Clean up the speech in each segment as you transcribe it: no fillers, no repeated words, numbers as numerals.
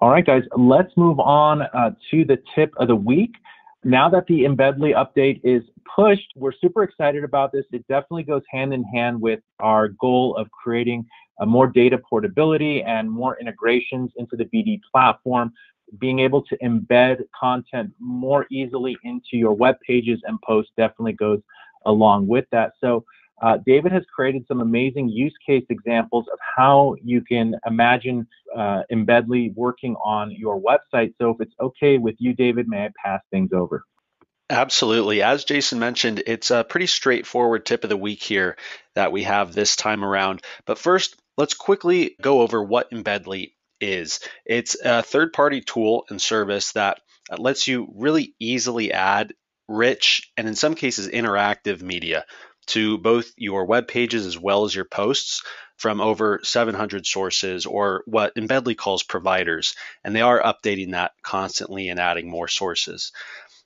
All right, guys, let's move on to the tip of the week. Now that the Embedly update is pushed, we're super excited about this. It definitely goes hand in hand with our goal of creating more data portability and more integrations into the BD platform, being able to embed content more easily into your web pages and posts definitely goes along with that. So David has created some amazing use case examples of how you can imagine Embedly working on your website. So if it's okay with you, David, may I pass things over? Absolutely. As Jason mentioned, it's a pretty straightforward tip of the week here that we have this time around. But first, let's quickly go over what Embedly is. It's a third-party tool and service that lets you really easily add rich and in some cases interactive media to both your web pages as well as your posts from over 700 sources, or what Embedly calls providers. And they are updating that constantly and adding more sources.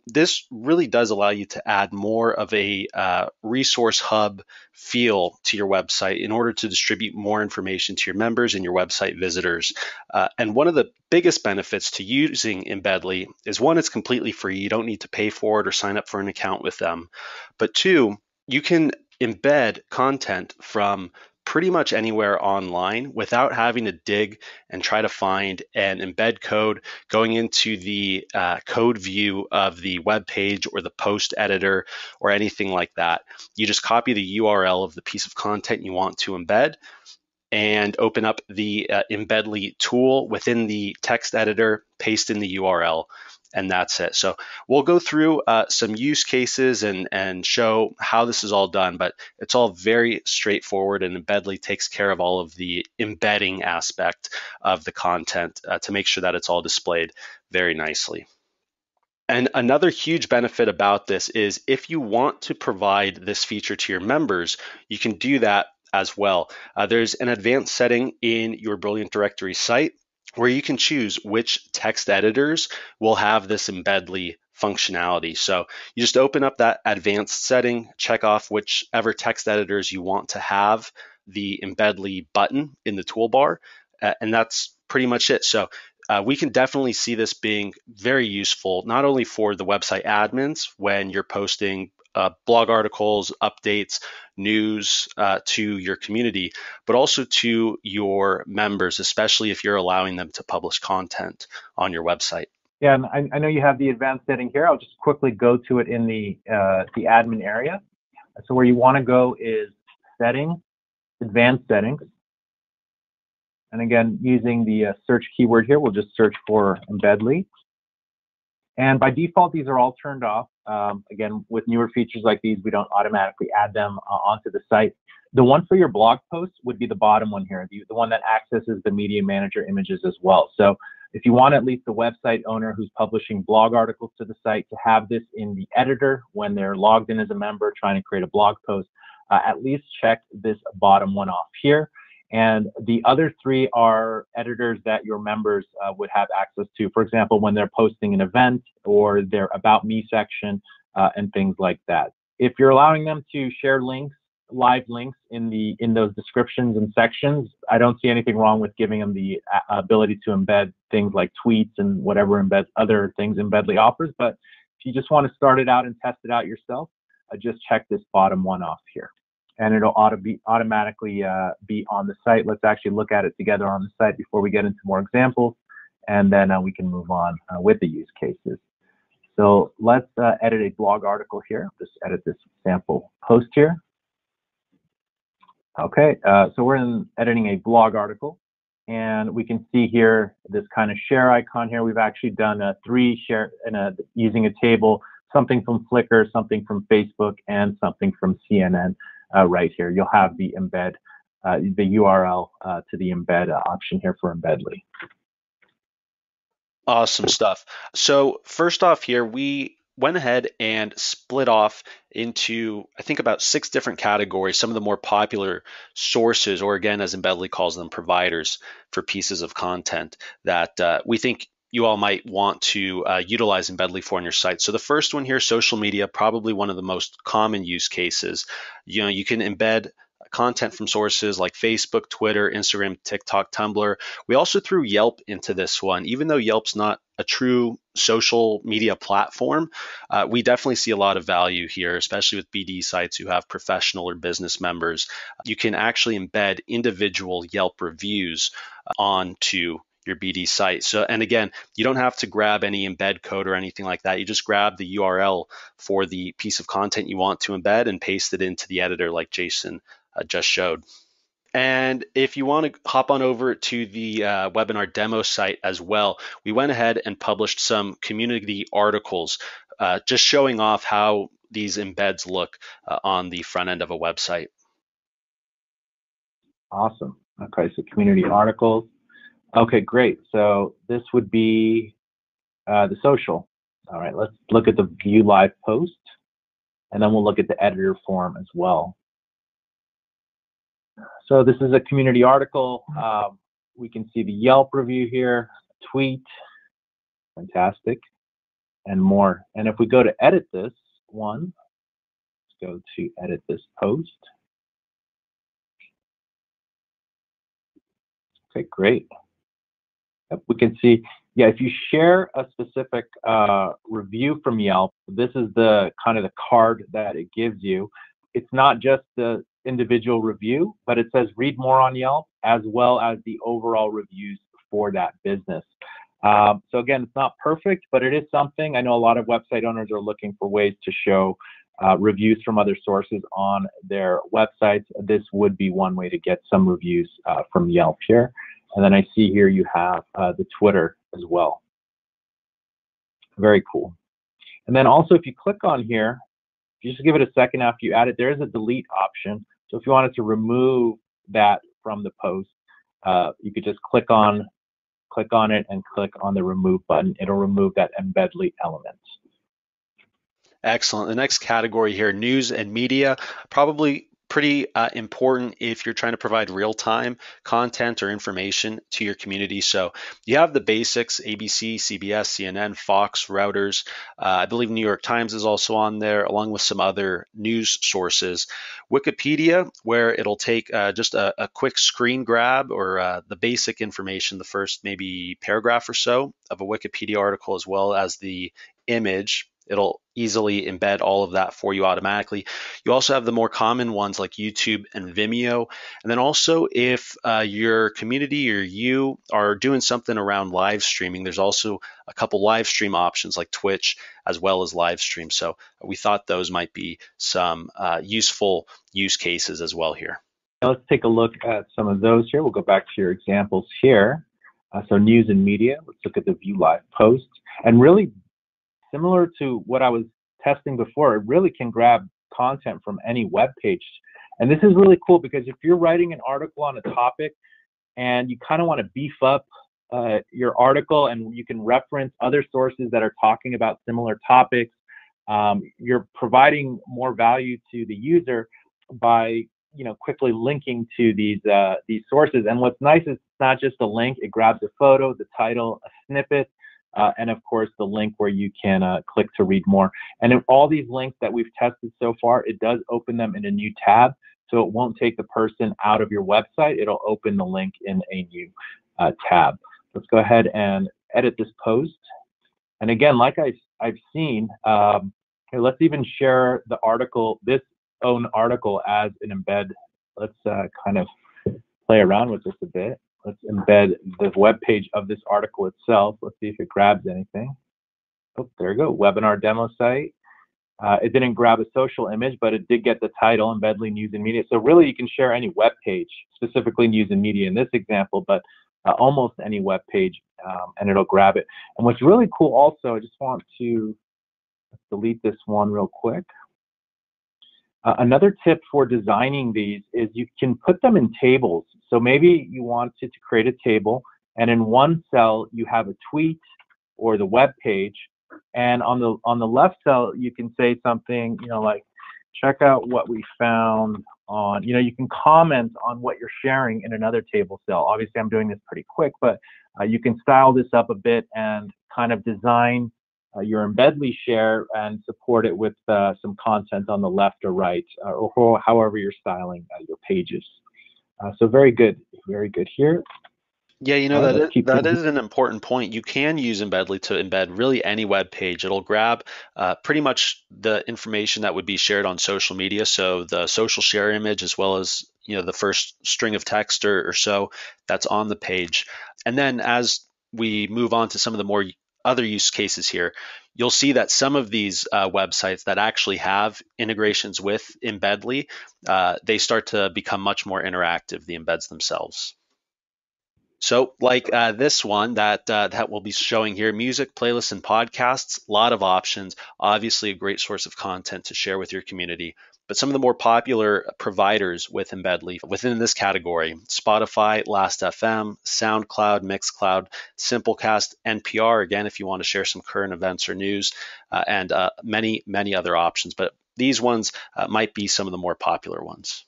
This really does allow you to add more of a resource hub feel to your website in order to distribute more information to your members and your website visitors. And one of the biggest benefits to using Embedly is, one, it's completely free. You don't need to pay for it or sign up for an account with them. But two, you can embed content from pretty much anywhere online without having to dig and try to find and embed code going into the code view of the web page or the post editor or anything like that. You just copy the URL of the piece of content you want to embed and open up the Embedly tool within the text editor, paste in the URL, and that's it. So we'll go through some use cases and show how this is all done, but it's all very straightforward, and Embedly takes care of all of the embedding aspect of the content to make sure that it's all displayed very nicely. And another huge benefit about this is if you want to provide this feature to your members, you can do that as well. There's an advanced setting in your Brilliant Directory site where you can choose which text editors will have this Embedly functionality. So you just open up that advanced setting, check off whichever text editors you want to have the Embedly button in the toolbar, and that's pretty much it. So we can definitely see this being very useful, not only for the website admins when you're posting blog articles, updates, news to your community, but also to your members, especially if you're allowing them to publish content on your website. Yeah, and I know you have the advanced setting here. I'll just quickly go to it in the admin area. So where you want to go is settings, advanced settings. And again, using the search keyword here, we'll just search for Embedly. And by default, these are all turned off. Again, with newer features like these, we don't automatically add them onto the site. The one for your blog posts would be the bottom one here, the one that accesses the media manager images as well. So if you want at least the website owner who's publishing blog articles to the site to have this in the editor when they're logged in as a member trying to create a blog post, at least check this bottom one off here. And the other three are editors that your members would have access to, for example, when they're posting an event or their About Me section and things like that. If you're allowing them to share links, live links in those descriptions and sections, I don't see anything wrong with giving them the ability to embed things like tweets and whatever other things Embedly offers. But if you just want to start it out and test it out yourself, just check this bottom one off here. And it'll automatically be on the site. Let's actually look at it together on the site before we get into more examples, and then we can move on with the use cases. So let's edit a blog article here. Just edit this sample post here. Okay, so we're in editing a blog article, and we can see here this kind of share icon here. We've actually done three share in using a table, something from Flickr, something from Facebook, and something from CNN. Right here, you'll have the embed, the URL to the embed option here for Embedly. Awesome stuff. So first off here, we went ahead and split off into, I think, about 6 different categories, some of the more popular sources, or again, as Embedly calls them, providers for pieces of content that we think you all might want to utilize Embedly for on your site. So the first one here, social media, probably one of the most common use cases. You know, you can embed content from sources like Facebook, Twitter, Instagram, TikTok, Tumblr. We also threw Yelp into this one. Even though Yelp's not a true social media platform, we definitely see a lot of value here, especially with BD sites who have professional or business members. You can actually embed individual Yelp reviews onto your BD site. So, and again, you don't have to grab any embed code or anything like that. You just grab the URL for the piece of content you want to embed and paste it into the editor like Jason just showed. And if you want to hop on over to the webinar demo site as well, we went ahead and published some community articles just showing off how these embeds look on the front end of a website. Awesome. Okay, so community articles. Okay, great. So this would be the social. All right, let's look at the view live post, and then we'll look at the editor form as well. So this is a community article. We can see the Yelp review here, tweet, fantastic, and more. And if we go to edit this one, let's go to edit this post. Okay, great. We can see, yeah, if you share a specific review from Yelp, this is the kind of the card that it gives you. It's not just the individual review, but it says read more on Yelp as well as the overall reviews for that business. So again, it's not perfect, but it is something. I know a lot of website owners are looking for ways to show reviews from other sources on their websites. This would be one way to get some reviews from Yelp here. And then I see here you have the Twitter as well. Very cool. And then also, if you click on here, if you just give it a second after you add it, there is a delete option. So if you wanted to remove that from the post, you could just click on it and click on the remove button. It'll remove that Embedly element. Excellent. The next category here, news and media, probably pretty important if you're trying to provide real-time content or information to your community. So you have the basics, ABC, CBS, CNN, Fox, Reuters. I believe New York Times is also on there, along with some other news sources. Wikipedia, where it'll take just a quick screen grab or the basic information, the first maybe paragraph or so of a Wikipedia article, as well as the image. It'll easily embed all of that for you automatically. You also have the more common ones like YouTube and Vimeo. And then also if your community or you are doing something around live streaming, there's also a couple live stream options like Twitch as well as live stream. So we thought those might be some useful use cases as well here. Now let's take a look at some of those here. We'll go back to your examples here. So news and media, let's look at the view live post. And really, similar to what I was testing before, it really can grab content from any web page. And this is really cool because if you're writing an article on a topic and you kind of want to beef up your article and you can reference other sources that are talking about similar topics, you're providing more value to the user by quickly linking to these sources. And what's nice is it's not just a link, it grabs a photo, the title, a snippet, and of course the link where you can click to read more. And in all these links that we've tested so far, it does open them in a new tab, so it won't take the person out of your website. It'll open the link in a new tab. Let's go ahead and edit this post. And again, like I've seen, here, let's even share the article, this own article, as an embed. Let's kind of play around with this a bit. Let's embed the web page of this article itself. Let's see if it grabs anything. Oh, there we go. Webinar demo site. It didn't grab a social image, but it did get the title, Embedly News and Media. So really, you can share any web page, specifically news and media in this example, but almost any web page, and it'll grab it. And what's really cool also, I just want to delete this one real quick. Another tip for designing these is you can put them in tables. So maybe you wanted to create a table, and in one cell you have a tweet or the web page, and on the left cell you can say something, like check out what we found on, you can comment on what you're sharing in another table cell. Obviously I'm doing this pretty quick, but you can style this up a bit and kind of design your Embedly share and support it with some content on the left or right, or however you're styling your pages. So very good here. Yeah, you know, that is an important point. You can use Embedly to embed really any web page. It'll grab pretty much the information that would be shared on social media. So the social share image, as well as, you know, the first string of text or so that's on the page. And then as we move on to some of the more other use cases here, you'll see that some of these websites that actually have integrations with Embedly, they start to become much more interactive, the embeds themselves. So like this one that we'll be showing here, music, playlists, and podcasts, a lot of options, obviously a great source of content to share with your community. But some of the more popular providers with Embedly within this category, Spotify, Last FM, SoundCloud, Mixcloud, Simplecast, NPR, again, if you want to share some current events or news, and many other options. But these ones might be some of the more popular ones.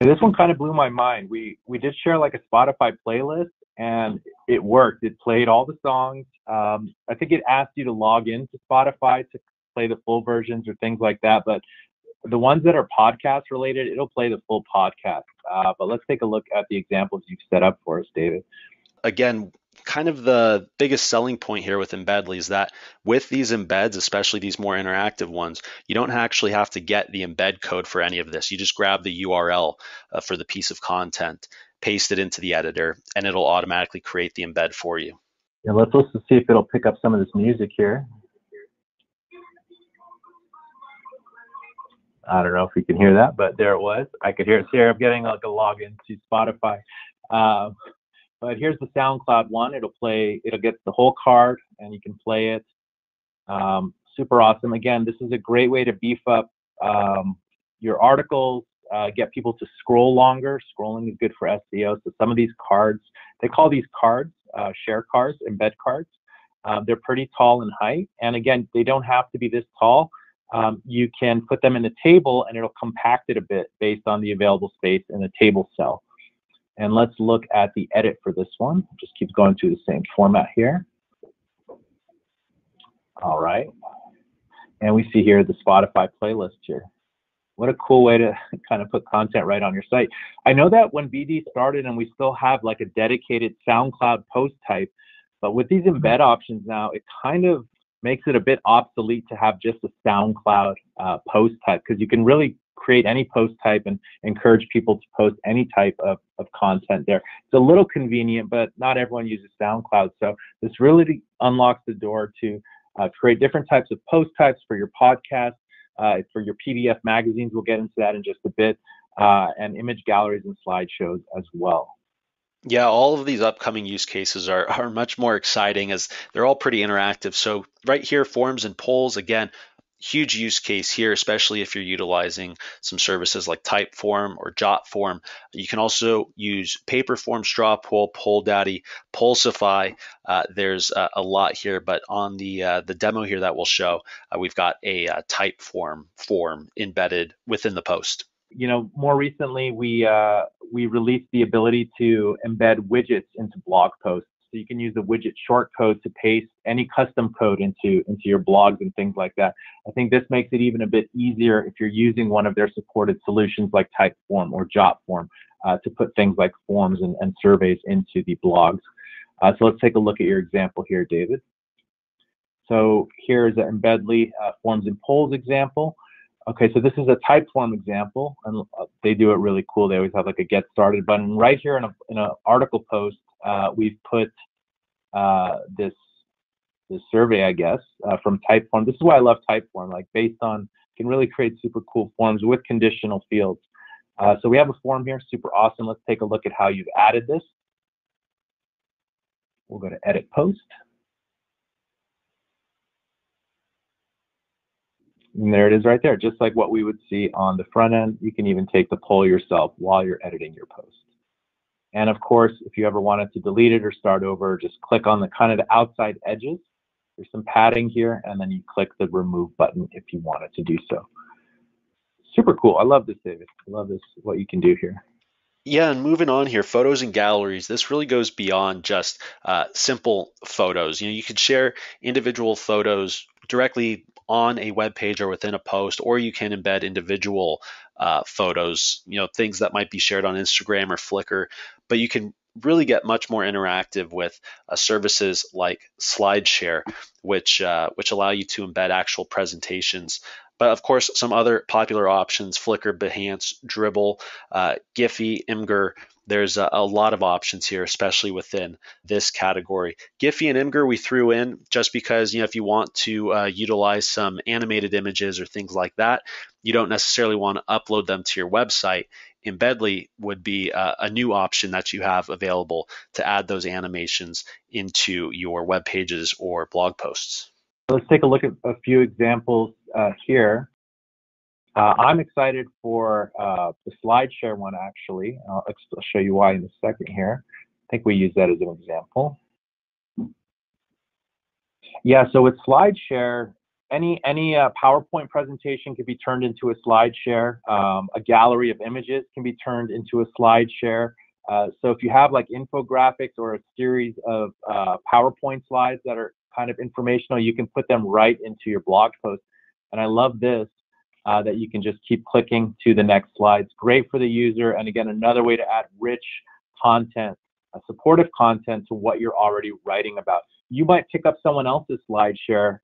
This one kind of blew my mind. We did share like a Spotify playlist, and it worked. It played all the songs. I think it asked you to log in to Spotify to play the full versions or things like that. But the ones that are podcast related, it'll play the full podcast. But let's take a look at the examples you've set up for us, David. Again, kind of the biggest selling point here with Embedly is that with these embeds, especially these more interactive ones, you don't actually have to get the embed code for any of this. You just grab the URL for the piece of content, paste it into the editor, and it'll automatically create the embed for you. Yeah, let's also see if it'll pick up some of this music here. I don't know if you can hear that, but there it was. I could hear it. Here, I'm getting like a login to Spotify. But here's the SoundCloud one. It'll get the whole card, and you can play it. Super awesome. Again, this is a great way to beef up your articles, get people to scroll longer. Scrolling is good for SEO. So some of these cards, they call these cards, share cards, embed cards. They're pretty tall in height. And again, they don't have to be this tall. You can put them in a table, and it'll compact it a bit based on the available space in the table cell. And let's look at the edit for this one. Just keep going through the same format here. All right. And we see here the Spotify playlist here. What a cool way to kind of put content right on your site. I know that when BD started, and we still have like a dedicated SoundCloud post type, but with these embed options now, it kind of makes it a bit obsolete to have just a SoundCloud post type, because you can really create any post type and encourage people to post any type of content there. It's a little convenient, but not everyone uses SoundCloud. So this really unlocks the door to create different types of post types for your podcast, for your PDF magazines. We'll get into that in just a bit, and image galleries and slideshows as well. Yeah, all of these upcoming use cases are much more exciting, as they're all pretty interactive. So right here, forms and polls, again, huge use case here, especially if you're utilizing some services like Typeform or Jotform. You can also use Paperform, Straw Poll, Poll Daddy, Pulsify. There's a lot here, but on the demo here that we'll show, we've got a Typeform form embedded within the post. You know, more recently, we released the ability to embed widgets into blog posts. So you can use the widget short code to paste any custom code into your blogs and things like that. I think this makes it even a bit easier if you're using one of their supported solutions like Typeform or Jotform to put things like forms and surveys into the blogs. So let's take a look at your example here, David. So here's an Embedly forms and polls example. Okay, so this is a Typeform example, and they do it really cool. They always have like a get started button. Right here in an article post, we've put this survey, I guess, from Typeform. This is why I love Typeform. Like based on, can really create super cool forms with conditional fields. So we have a form here, super awesome. Let's take a look at how you've added this. We'll go to edit post. And there it is right there, just like what we would see on the front end. You can even take the poll yourself while you're editing your post. And of course, if you ever wanted to delete it or start over, just click on the kind of the outside edges. There's some padding here, and then you click the remove button if you wanted to do so. Super cool. I love this, David. I love this, what you can do here. Yeah, and moving on here, photos and galleries. This really goes beyond just simple photos. You know, you could share individual photos directly on a web page or within a post, or you can embed individual photos, you know, things that might be shared on Instagram or Flickr, but you can really get much more interactive with services like SlideShare, which allow you to embed actual presentations. But of course, some other popular options, Flickr, Behance, Dribbble, Giphy, Imgur. There's a lot of options here, especially within this category. Giphy and Imgur we threw in just because, you know, if you want to utilize some animated images or things like that, you don't necessarily want to upload them to your website. Embedly would be a new option that you have available to add those animations into your web pages or blog posts. Let's take a look at a few examples here. I'm excited for the SlideShare one, actually. I'll show you why in a second here. I think we use that as an example. Yeah, so with SlideShare, any PowerPoint presentation can be turned into a SlideShare. A gallery of images can be turned into a SlideShare. So if you have like infographics or a series of PowerPoint slides that are kind of informational, you can put them right into your blog post. And I love this, that you can just keep clicking to the next slide. It's great for the user. And again, another way to add rich content, supportive content to what you're already writing about. You might pick up someone else's SlideShare,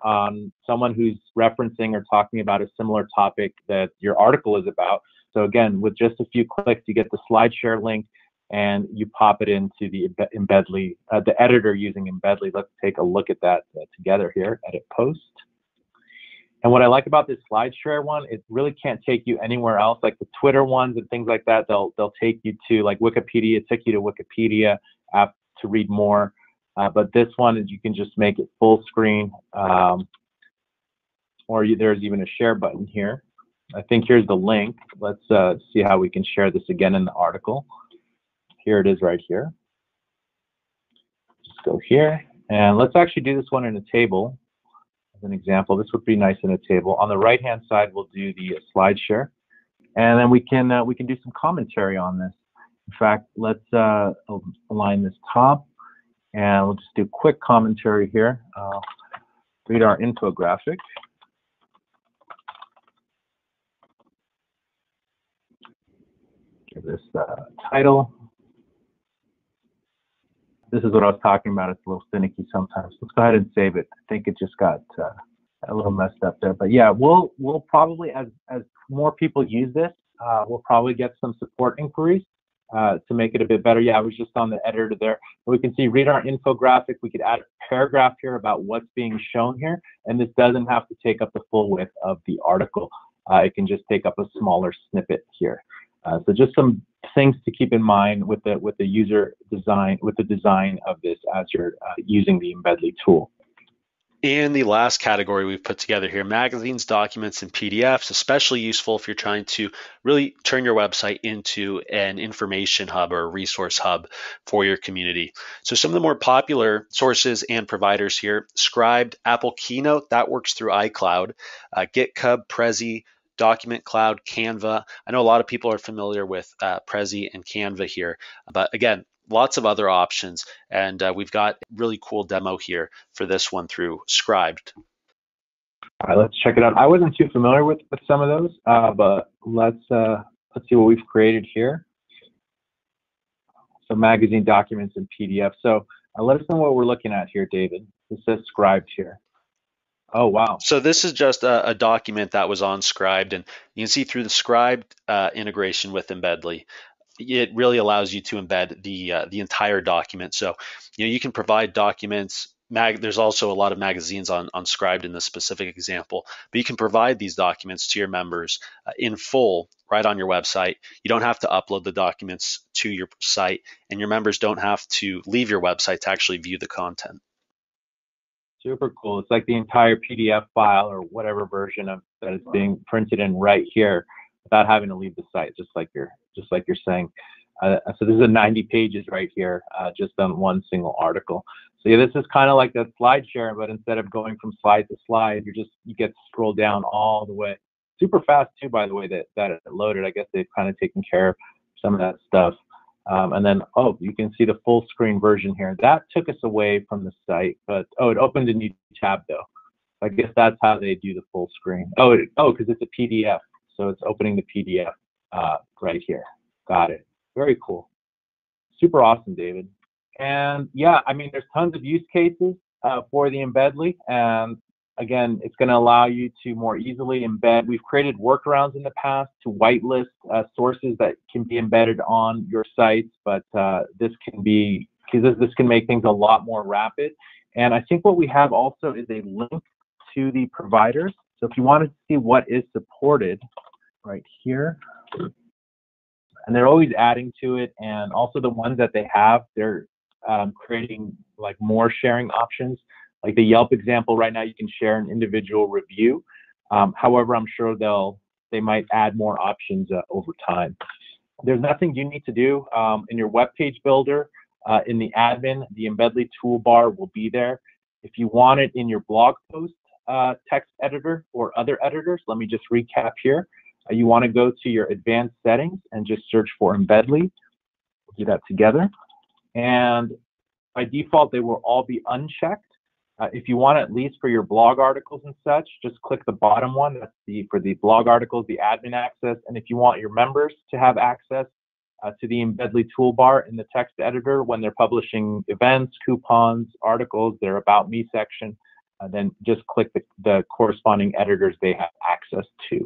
someone who's referencing or talking about a similar topic that your article is about. So again, with just a few clicks, you get the SlideShare link and you pop it into the Embedly, the editor using Embedly. Let's take a look at that together here, edit post. And what I like about this SlideShare one, it really can't take you anywhere else. Like the Twitter ones and things like that, they'll take you to like Wikipedia, take you to Wikipedia app to read more. But this one is you can just make it full screen, or there's even a share button here. I think here's the link. Let's see how we can share this again in the article. Here it is right here. Just go here, and let's actually do this one in a table. As an example, this would be nice in a table. On the right-hand side, we'll do the SlideShare, and then we can do some commentary on this. In fact, let's align this top, and we'll just do quick commentary here. Read our infographic. Give this title. This is what I was talking about. It's a little finicky sometimes. Let's go ahead and save it. I think it just got a little messed up there. But yeah, we'll probably, as more people use this, we'll probably get some support inquiries to make it a bit better. Yeah, I was just on the editor there. But we can see read our infographic. We could add a paragraph here about what's being shown here. And this doesn't have to take up the full width of the article. It can just take up a smaller snippet here. So just some things to keep in mind with the design of this as you're using the Embedly tool. And the last category we've put together here, magazines, documents, and PDFs, especially useful if you're trying to really turn your website into an information hub or a resource hub for your community. So some of the more popular sources and providers here, Scribd, Apple Keynote, that works through iCloud, GitHub, Prezi, Document Cloud, Canva. I know a lot of people are familiar with Prezi and Canva here, but again, lots of other options. And we've got a really cool demo here for this one through Scribd. All right, let's check it out. I wasn't too familiar with some of those, but let's see what we've created here. So magazine, documents, and PDF. So let us know what we're looking at here, David. It says Scribd here. Oh, wow. So this is just a document that was on Scribd, and you can see through the Scribd integration with Embedly, it really allows you to embed the entire document. So, you know, you can provide documents. There's also a lot of magazines on Scribd in this specific example, but you can provide these documents to your members in full right on your website. You don't have to upload the documents to your site, and your members don't have to leave your website to actually view the content. Super cool. It's like the entire PDF file or whatever version of that is being printed in right here without having to leave the site, just like you're saying. So this is 90 pages right here, just on one single article. So yeah, this is kind of like that SlideShare, but instead of going from slide to slide, you get to scroll down all the way. Super fast too, by the way, that it loaded. I guess they've kind of taken care of some of that stuff. And then, oh, you can see the full screen version here. That took us away from the site, but, oh, it opened a new tab though. I guess that's how they do the full screen. Oh, because it's a PDF. So it's opening the PDF right here. Got it. Very cool. Super awesome, David. And yeah, I mean, there's tons of use cases for the Embedly. And again, it's going to allow you to more easily embed. We've created workarounds in the past to whitelist sources that can be embedded on your sites, but this can make things a lot more rapid. And I think what we have also is a link to the providers. So if you wanted to see what is supported right here, and they're always adding to it, and also the ones that they have, they're creating like more sharing options. Like the Yelp example right now, you can share an individual review. However, I'm sure they might add more options over time. There's nothing you need to do in your web page builder. In the admin, the Embedly toolbar will be there. If you want it in your blog post text editor or other editors, let me just recap here. You want to go to your advanced settings and just search for Embedly. We'll do that together. And by default, they will all be unchecked. If you want, at least for your blog articles and such, just click the bottom one. That's for the blog articles, the admin access. And if you want your members to have access to the Embedly toolbar in the text editor when they're publishing events, coupons, articles, their About Me section, then just click the corresponding editors they have access to.